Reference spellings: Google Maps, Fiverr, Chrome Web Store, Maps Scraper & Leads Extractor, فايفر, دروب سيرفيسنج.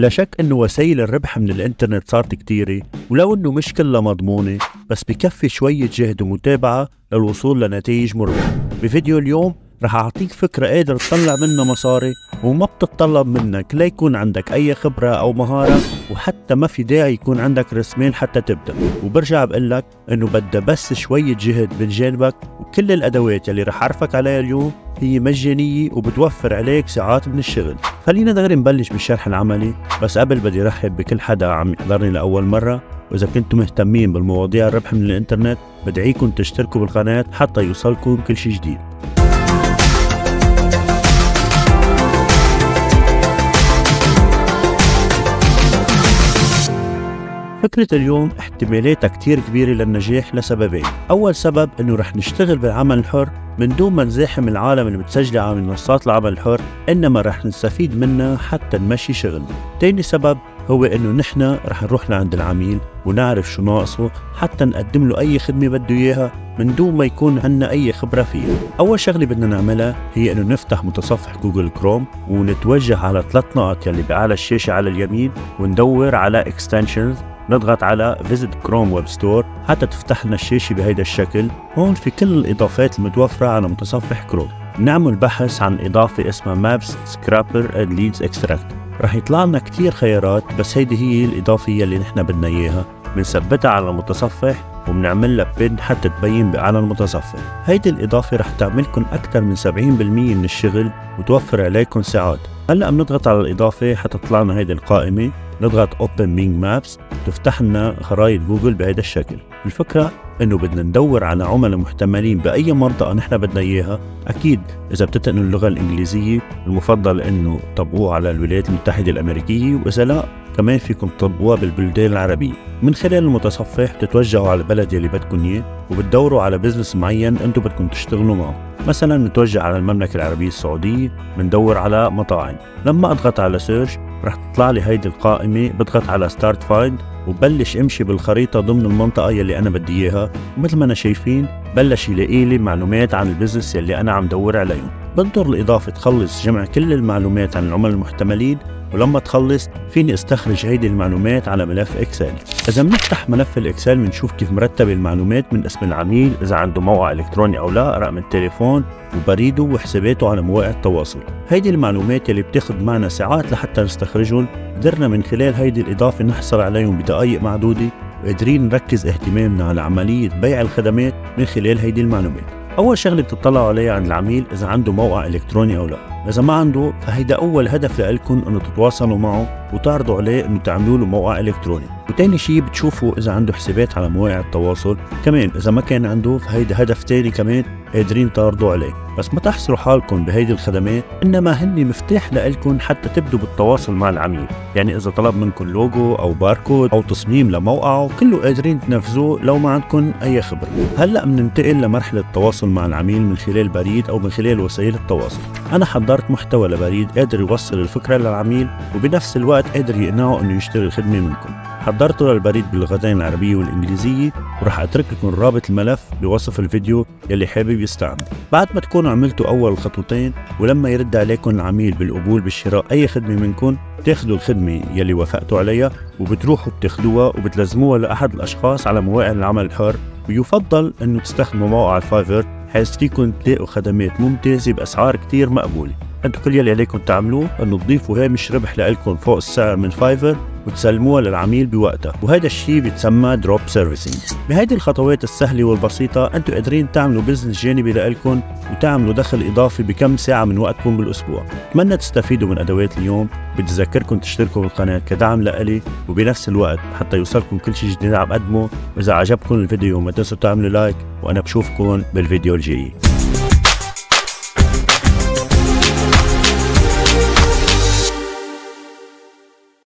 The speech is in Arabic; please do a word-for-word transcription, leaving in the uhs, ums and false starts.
لا شك انه وسائل الربح من الانترنت صارت كتيرة، ولو انه مش كلها مضمونة، بس بكفي شوية جهد ومتابعة للوصول لنتائج مربحة. بفيديو اليوم رح اعطيك فكرة قادر تطلع منها مصاري وما بتتطلب منك لا يكون عندك اي خبرة او مهارة، وحتى ما في داعي يكون عندك رسمين حتى تبدأ. وبرجع بقلك انه بدها بس شوية جهد من جانبك، وكل الادوات اللي رح اعرفك عليها اليوم هي مجانية وبتوفر عليك ساعات من الشغل. خلينا دغري نبلش بالشرح العملي، بس قبل بدي رحب بكل حدا عم يحضرني لأول مرة، وإذا كنتم مهتمين بالمواضيع الربح من الإنترنت بدعيكم تشتركوا بالقناة حتى يوصلكم كل شي جديد. فكرة اليوم احتمالاتها كتير كبيرة للنجاح لسببين. أول سبب إنه رح نشتغل بالعمل الحر من دون ما نزاحم العالم اللي متسجلة على منصات العمل الحر، إنما رح نستفيد منها حتى نمشي شغلنا. تاني سبب هو إنه نحنا رح نروح لعند العميل ونعرف شو ناقصه حتى نقدم له أي خدمة بده إياها من دون ما يكون عنا أي خبرة فيها. أول شغلة بدنا نعملها هي إنه نفتح متصفح جوجل كروم ونتوجه على ثلاث نقط يلي بأعلى الشاشة على اليمين، وندور على extensions. نضغط على Visit Chrome Web Store حتى تفتح لنا الشاشة بهيدا الشكل. هون في كل الإضافات المتوفرة على متصفح كروم. نعمل بحث عن إضافة اسمها Maps Scraper and Leads Extractor. رح يطلع لنا كتير خيارات، بس هيدي هي الإضافة اللي نحن بدنا إياها. بنثبتها على المتصفح وبنعمل لها بين حتى تبين بأعلى المتصفح. هيدي الإضافة رح تعملكم أكثر من سبعين بالمية من الشغل وتوفر عليكم ساعات. هلا بنضغط على الإضافة حتى تطلع لنا هيدي القائمة. نضغط Open Bing Maps تفتح لنا خرائط جوجل بهذا الشكل. الفكرة انه بدنا ندور على عملاء محتملين باي منطقة نحن بدنا اياها. اكيد اذا بتتقنوا اللغة الانجليزية المفضل انه طبقوها على الولايات المتحدة الامريكية، واذا لا كمان فيكم تطبقوها بالبلدان العربية. من خلال المتصفح بتتوجهوا على البلد اللي بدكم اياه وبتدوروا على بزنس معين انتم بدكم تشتغلوا معه. مثلا نتوجه على المملكة العربية السعودية، بندور على مطاعم. لما اضغط على سيرش رح تطلع لي هيدي القائمة. بضغط على ستارت فايند وبلش امشي بالخريطة ضمن المنطقة يلي أنا بدي إياها. ومثل ما أنا شايفين بلش يلاقي لي معلومات عن البزنس يلي أنا عم دور عليهم. بنطر الإضافة تخلص جمع كل المعلومات عن العملاء المحتملين، ولما تخلص فيني استخرج هيدي المعلومات على ملف اكسل. اذا بنفتح ملف الاكسل بنشوف كيف مرتبه المعلومات من اسم العميل، اذا عنده موقع الكتروني او لا، رقم التليفون وبريده وحساباته على مواقع التواصل. هيدي المعلومات اللي بتاخذ معنا ساعات لحتى نستخرجهم قدرنا من خلال هيدي الاضافه نحصل عليهم بدقائق معدوده، وقادرين نركز اهتمامنا على عمليه بيع الخدمات من خلال هيدي المعلومات. أول شغلة بتطلعوا عليها عند العميل إذا عنده موقع إلكتروني أو لا. إذا ما عنده فهيدا أول هدف لإلكم إنه تتواصلوا معه وتعرضوا عليه إنه تعملوا له موقع إلكتروني. وتاني شي بتشوفوا إذا عنده حسابات على مواقع التواصل، كمان إذا ما كان عنده فهيدا هدف تاني كمان قادرين تعرضوا عليه. بس ما تحصروا حالكم بهيدي الخدمات، إنما هن مفتاح لإلكم حتى تبدوا بالتواصل مع العميل. يعني إذا طلب منكم لوجو أو باركود أو تصميم لموقعه كله قادرين تنفذوه لو ما عندكم أي خبرة. هلأ بننتقل لمرحلة التواصل مع العميل من خلال بريد أو من خلال وسائل التواصل. أنا حضرت محتوى لبريد قادر يوصل الفكرة للعميل وبنفس الوقت قادر يقنعه إنه يشتري الخدمة منكم. حضرته للبريد باللغتين العربية والإنجليزية، ورح أترك لكم رابط الملف بوصف الفيديو يلي حابب يستعمل. بعد ما تكونوا عملتوا أول الخطوتين، ولما يرد عليكم العميل بالقبول بشراء أي خدمة منكم، بتاخذوا الخدمة يلي وافقتوا عليها وبتروحوا بتاخذوها وبتلزموها لأحد الأشخاص على مواقع العمل الحر. ويفضل إنه تستخدموا موقع الفايفر حيث فيكم تلاقوا خدمات ممتازة بأسعار كتير مقبولة. أنتم كل يلي عليكم تعملوه إنه تضيفوا هامش ربح لإلكم فوق السعر من فايفر وتسلموها للعميل بوقتها، وهذا الشيء بيتسمى دروب سيرفيسنج. بهيدي الخطوات السهله والبسيطه انتم قادرين تعملوا بزنس جانبي لإلكم وتعملوا دخل اضافي بكم ساعه من وقتكم بالاسبوع. اتمنى تستفيدوا من ادوات اليوم. بتذكركم تشتركوا بالقناه كدعم لإلي وبنفس الوقت حتى يوصلكم كل شيء جديد عم بقدمه. واذا عجبكم الفيديو ما تنسوا تعملوا لايك، وانا بشوفكم بالفيديو الجاي.